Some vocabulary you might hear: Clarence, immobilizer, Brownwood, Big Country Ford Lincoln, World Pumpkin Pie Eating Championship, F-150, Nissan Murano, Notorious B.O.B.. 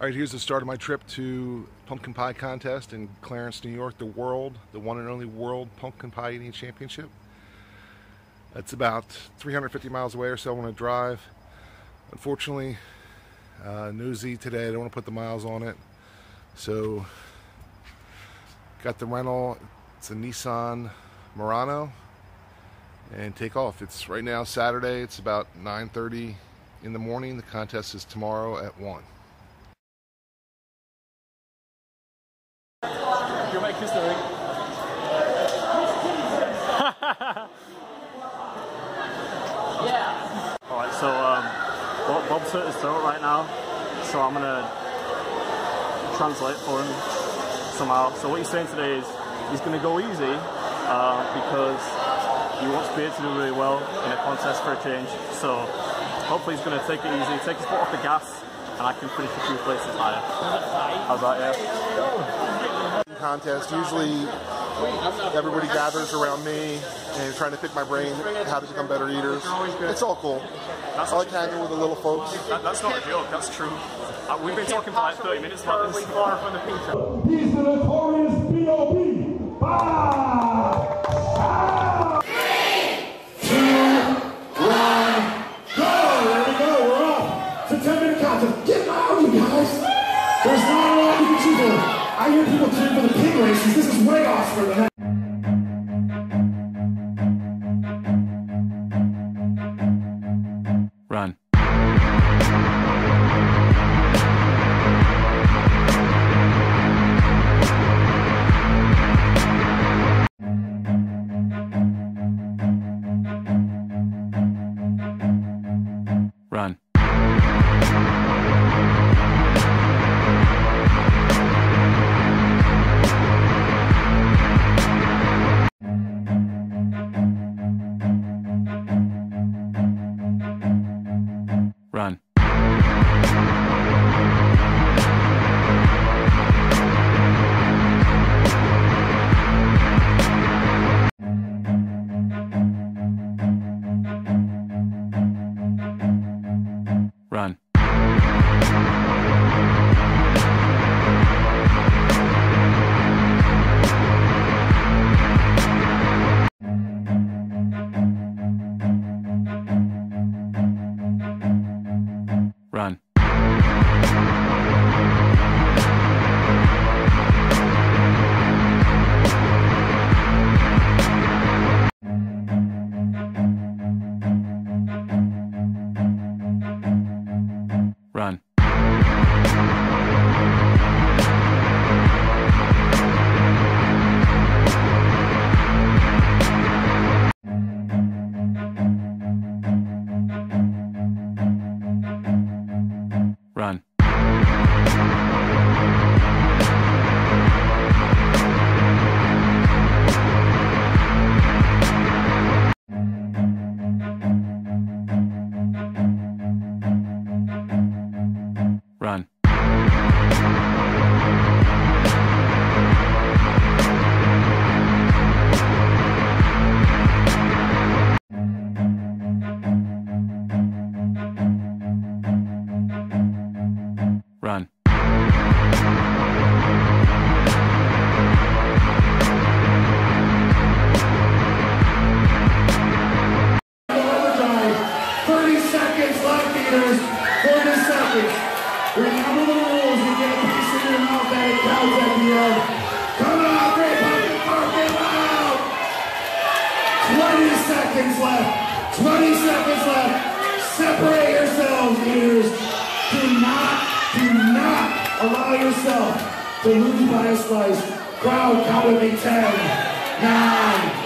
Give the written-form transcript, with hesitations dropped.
All right, here's the start of my trip to Pumpkin Pie Contest in Clarence, New York, the one and only World Pumpkin Pie Eating Championship. It's about 350 miles away or so. I want to drive. Unfortunately, newsy today. I don't want to put the miles on it. So, got the rental. It's a Nissan Murano. And take off. It's right now Saturday. It's about 9:30 in the morning. The contest is tomorrow at 1. You might kiss the ring. Yeah. All right. So Bob's hurt his throat right now, so I'm gonna translate for him somehow. So what he's saying today is he's gonna go easy because he wants to be able to do really well in a contest for a change, so hopefully he's going to take it easy, take his foot off the gas, and I can finish a few places higher. How's that, yeah? Contest, usually everybody gathers around me and trying to pick my brain how to become better eaters. It's all cool. That's I like hanging with the little folks. That's not a joke, that's true. We've been talking for like 30 minutes about this. He's the notorious B.O.B. There's not a lot you can cheer for. I hear people cheering for the pig races. This is way off for them. Run. Run. Run. Run. Run. Run. Run. Run. Run. Overtime. 30 seconds left, eaters. 30 seconds. Remember the rules. You get a piece of your mouth and it counts at the end. Come on, great pumpkin, pumpkin loud. 20 seconds left. 20 seconds left. Separate yourselves, eaters. Do not allow yourself to lose by a slice. Crowd counting 10, 9.